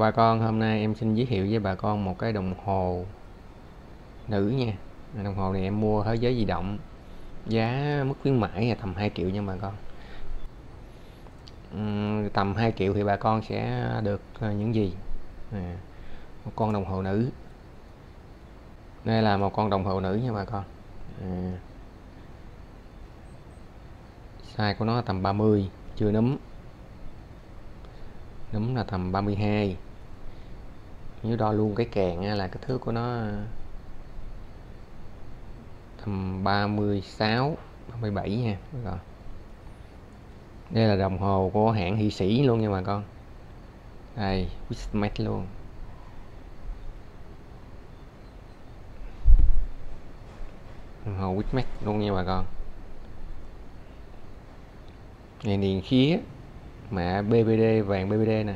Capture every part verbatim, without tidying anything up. bà con, hôm nay em xin giới thiệu với bà con một cái đồng hồ nữ nha. Đồng hồ này em mua thế giới di động, giá mức khuyến mãi là tầm hai triệu nha bà con. uhm, Tầm hai triệu thì bà con sẽ được những gì? À, một con đồng hồ nữ. Đây là một con đồng hồ nữ nha bà con. à, Size của nó tầm ba mươi, chưa núm. Núm là tầm ba mươi hai. Nếu đo luôn cái kèn là kích thước của nó tầm ba mươi sáu, ba mươi bảy nha. Rồi. Đây là đồng hồ của hãng Thụy Sĩ luôn nha bà con. Đây, Wismat luôn. Đồng hồ Wismat luôn nha bà con. Này niền khía, mạ bê bê đê, vàng bê bê đê nè.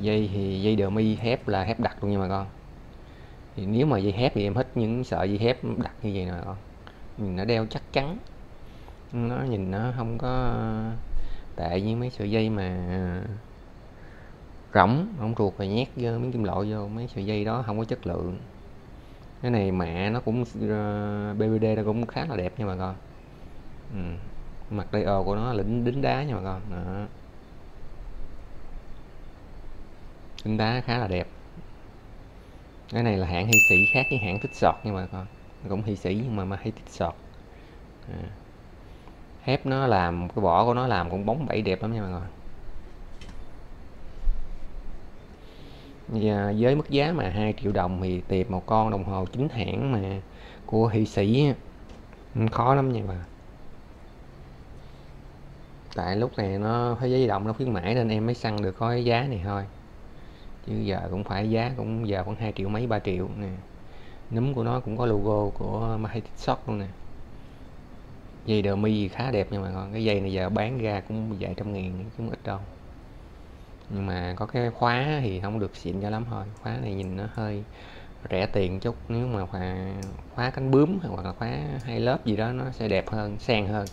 Dây thì dây đờ mi, thép là thép đặc luôn nha bà con. Thì nếu mà dây thép thì em thích những sợi dây thép đặc như vậy nè bà con. Nhìn nó đeo chắc chắn, nó nhìn nó không có tệ như mấy sợi dây mà rỗng, không ruột và nhét vô, miếng kim loại vô, mấy sợi dây đó không có chất lượng. Cái này mạ nó cũng bê bê đê nó cũng khá là đẹp nha bà con. Ừ. Mặt đây ồ của nó là đính, đính đá nha bà con. Đó. Đính đá khá là đẹp. Cái này là hãng Thụy Sĩ, khác với hãng Mathey-Tissot nha bà con. Cũng Thụy Sĩ nhưng mà Mathey-Tissot. À. Thép nó làm, cái vỏ của nó làm cũng bóng bẩy đẹp lắm nha mọi người. Và với mức giá mà hai triệu đồng thì tìm một con đồng hồ chính hãng mà của Thụy Sĩ khó lắm nha bà. Tại lúc này nó thế giới di động nó khuyến mãi nên em mới săn được có cái giá này thôi. Chứ giờ cũng phải giá cũng giờ khoảng hai triệu mấy ba triệu nè. Núm của nó cũng có logo của Mathey-Tissot luôn nè. Dây đờ mi khá đẹp nha mọi người. Cái dây này giờ bán ra cũng vài trăm nghìn chứ không ít đâu. Nhưng mà có cái khóa thì không được xịn cho lắm thôi. Khóa này nhìn nó hơi rẻ tiền chút. Nếu mà khóa cánh bướm hoặc là khóa hai lớp gì đó nó sẽ đẹp hơn, sang hơn.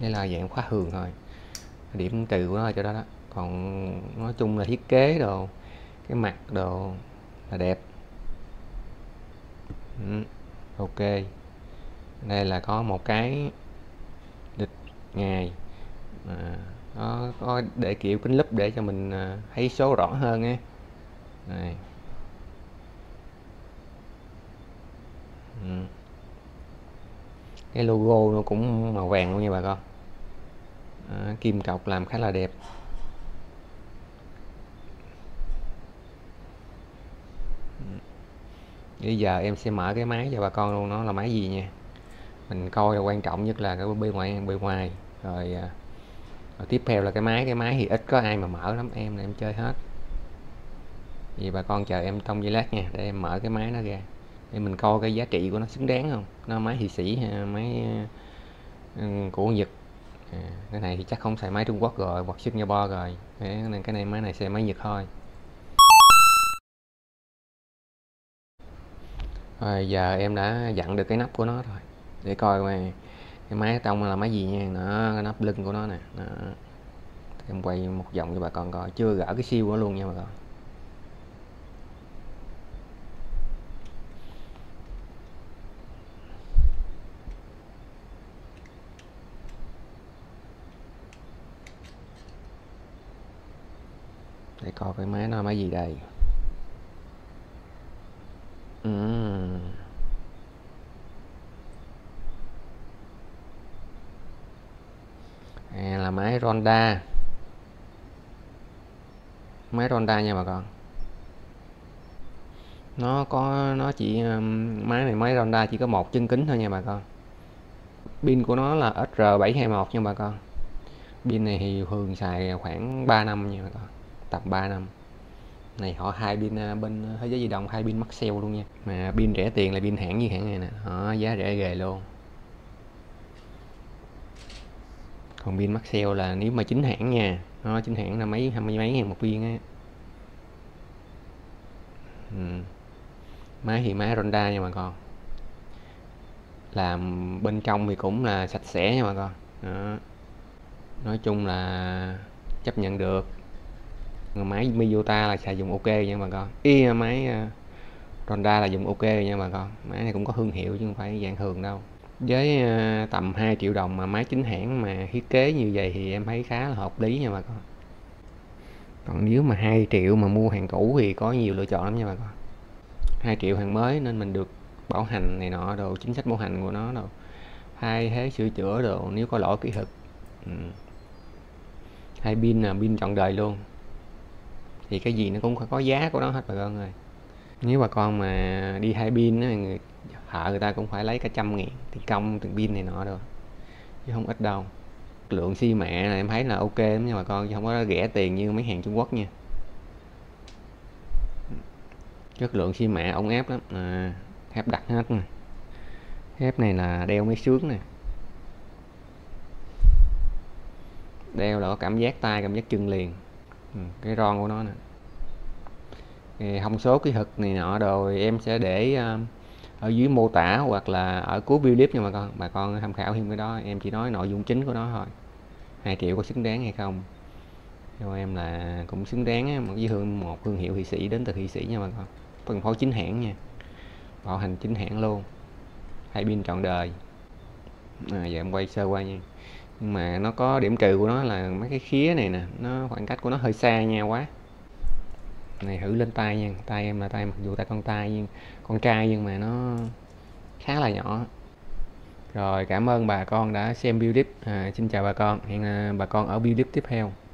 Đây là dạng khóa thường thôi. Điểm trừ của nó là cho đó đó. Còn nói chung là thiết kế đồ, cái mặt đồ là đẹp. ừ. Ok, đây là có một cái địch ngày à, nó có để kiểu kính lúp để cho mình thấy số rõ hơn nha. Này. Ừ. Cái logo nó cũng màu vàng luôn nha bà con. À, kim cọc làm khá là đẹp. Bây giờ em sẽ mở cái máy cho bà con luôn, nó là máy gì nha. Mình coi là quan trọng nhất là cái bên ngoài, bên ngoài. Rồi, rồi tiếp theo là cái máy, cái máy thì ít có ai mà mở lắm, em là em chơi hết. Vì bà con chờ em trong giây lát nha, để em mở cái máy nó ra. Để mình coi cái giá trị của nó xứng đáng không. Nó máy Thụy Sĩ, máy của Nhật. À, cái này thì chắc không xài máy Trung Quốc rồi hoặc Singapore rồi. Thế nên cái này máy này xài máy Nhật thôi. Rồi giờ em đã dặn được cái nắp của nó rồi. Để coi mà cái máy trong là máy gì nha. Nó cái nắp lưng của nó nè. Đó. Em quay một vòng cho bà con coi, chưa gỡ cái siêu của nó luôn nha bà con. Để coi cái máy nó là máy gì đây. Uhm. À, là máy Ronda. Máy Ronda nha bà con. Nó có nó chỉ máy này máy Ronda chỉ có một chân kính thôi nha bà con. Pin của nó là S R bảy hai một nha bà con. Pin này thì thường xài khoảng ba năm nha bà con. Tầm ba năm. Này họ hai pin bên thế giới di động, hai pin Maxell luôn nha. Mà pin rẻ tiền là pin hãng như hãng này nè, họ giá rẻ ghê luôn. Còn pin Maxell là nếu mà chính hãng nha, nó chính hãng là mấy hai mươi mấy ngàn một viên á. Ừ. Máy thì máy Ronda nha bà con. Làm bên trong thì cũng là sạch sẽ nha bà con. Đó. Nói chung là chấp nhận được. Máy Miyota là xài dùng ok nha bà con. Ý máy Ronda là dùng ok nha bà con. Máy này cũng có thương hiệu chứ không phải dạng thường đâu. Với tầm hai triệu đồng mà máy chính hãng mà thiết kế như vậy thì em thấy khá là hợp lý nha bà con. Còn nếu mà hai triệu mà mua hàng cũ thì có nhiều lựa chọn lắm nha bà con. Hai triệu hàng mới nên mình được bảo hành này nọ, đồ chính sách bảo hành của nó, đồ thay thế sửa chữa đồ nếu có lỗi kỹ thuật. Ừ. Hai pin là pin trọn đời luôn, thì cái gì nó cũng có giá của nó hết bà con ơi. Nếu bà con mà đi hai pin á, người thợ người ta cũng phải lấy cả trăm nghìn tiền công từng pin này nọ rồi, chứ không ít đâu. Lượng xi mẹ này em thấy là ok lắm nha bà con, chứ không có rẻ tiền như mấy hàng Trung Quốc nha. Chất lượng xi mạ ổn ép lắm, à, thép đặc hết nè. Thép này là đeo mấy xước nè, đeo là có cảm giác tay, cảm giác chân liền. Ừ, cái ron của nó nè. Thì thông số kỹ thuật này nọ rồi em sẽ để uh, ở dưới mô tả hoặc là ở cuối clip nha bà con. Bà con tham khảo thêm cái đó, em chỉ nói nội dung chính của nó thôi. Hai triệu có xứng đáng hay không? Theo em là cũng xứng đáng, một với hương một thương hiệu Thụy Sĩ đến từ Thụy Sĩ nha bà con. Phân phối chính hãng nha, bảo hành chính hãng luôn, hai pin trọn đời. À, giờ em quay sơ qua nha. Nhưng mà nó có điểm trừ của nó là mấy cái khía này nè, nó khoảng cách của nó hơi xa nha quá. Này thử lên tay nha, tay em là tay mặc dù tay con tay nhưng con trai nhưng mà nó khá là nhỏ. Rồi, cảm ơn bà con đã xem video clip. À, xin chào bà con, hẹn bà con ở video clip tiếp theo.